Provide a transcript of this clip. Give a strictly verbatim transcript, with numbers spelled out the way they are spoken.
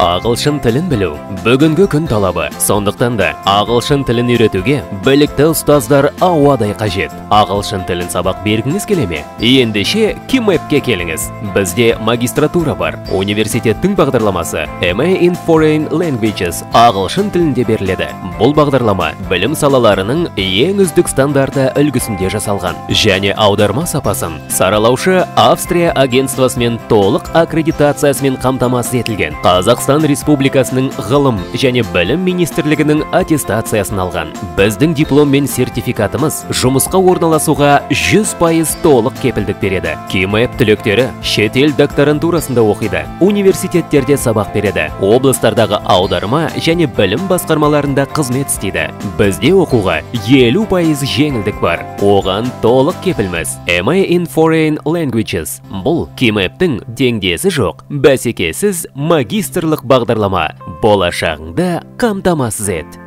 ағылшын тілін білу бүгінгі күн талабы. Сондықтан да ағылшын тілін үйретуге білікті ұстаздар ауадай қажет. Ағылшын тілін сабақ бергіңіз келеме? Ендеше KIMEP-ке келіңіз. Бізде магистратура бар. Университеттің бағдарламасы эм эй in Foreign Languages ағылшын тілінде беріледі. Бұл бағдарлама білім салаларының ең үздік стандарты үлгісінде жасалған. Және аударма сапасын саралаушы Австрия агентствосымен толық аккредитациясымен қамтамасыз етілген. Қазақстан Республикасының ғылым және білім министрлігінің аттестациясын алған. Біздің диплом мен сертификатымыз жұмысқа орналасуға жүз пайыз толық кепілдік береді. KIMEP түлектері шетел докторантурасында оқиды, университеттерде сабақ береді, облыстардағы аударма және білім басқармаларында қызмет істейді. Бізде оқуға елу пайыз жеңілдік бар. Оған толық кепілміз. эм эй in Foreign Languages. Бұл KIMEP-тің деңгесі жоқ, бәсекесіз магистрлық бағдарлама. Болашағыңды қамтамасыз ет.